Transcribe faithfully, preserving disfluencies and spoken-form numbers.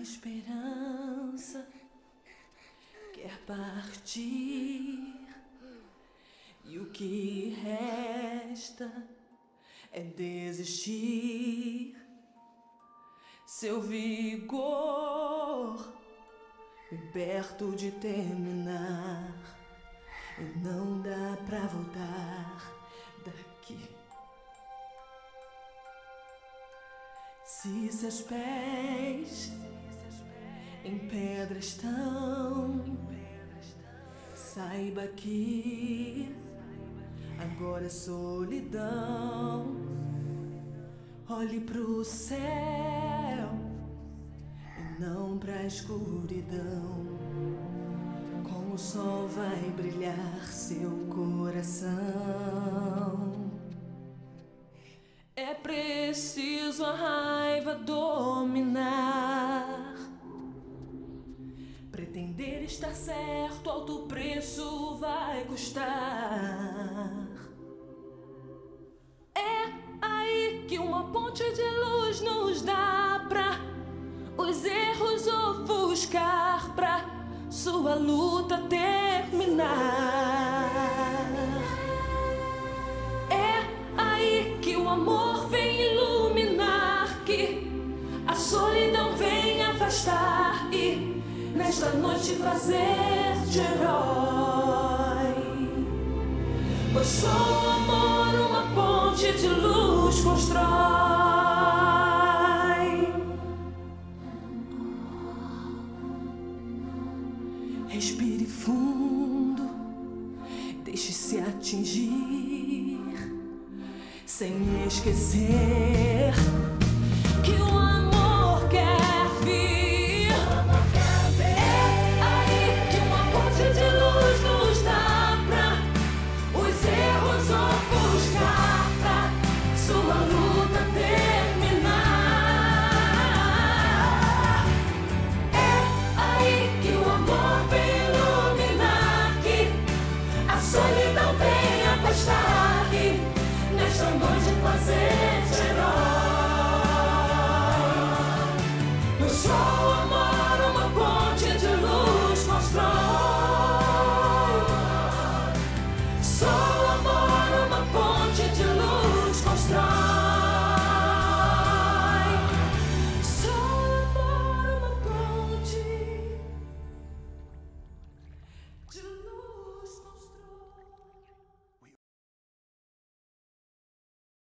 esperança quer partir, e o que resta é desistir. Seu vigor me perto de terminar, e não dá pra voltar daqui. Se seus pés em pedra estão, saiba que agora é solidão. Olhe pro céu e não pra escuridão. Com o sol vai brilhar seu coração. É preciso a raiva dominar. Pretender estar certo, alto preço vai custar. É aí que uma ponte de luz nos dá pra os erros ofuscar, pra sua luta terminar. É aí que o amor e nesta noite fazer de herói, pois só o amor uma ponte de luz constrói. Respire fundo, deixe-se atingir, sem esquecer